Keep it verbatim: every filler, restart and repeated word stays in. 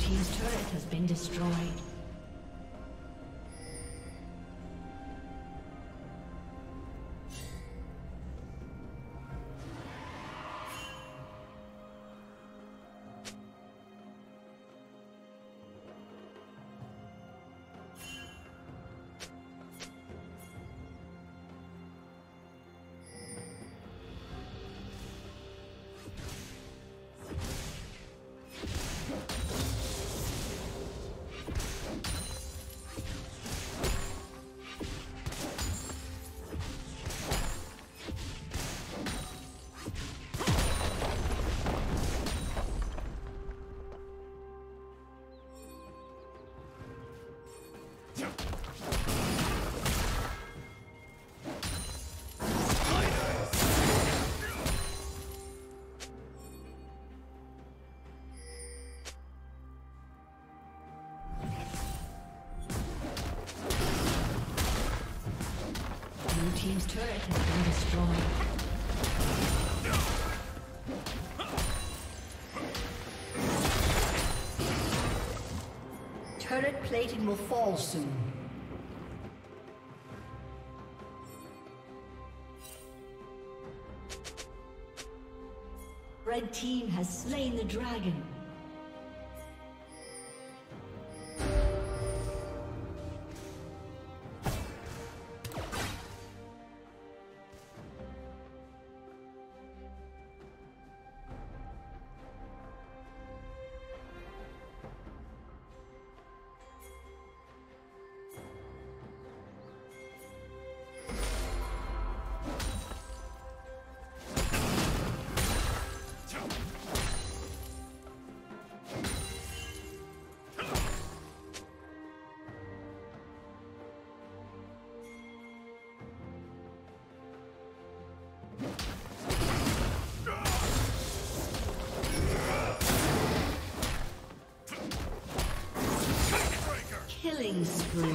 team's turret has been destroyed. Team's turret has been destroyed. Turret plating will fall soon. Red team has slain the dragon. Spree.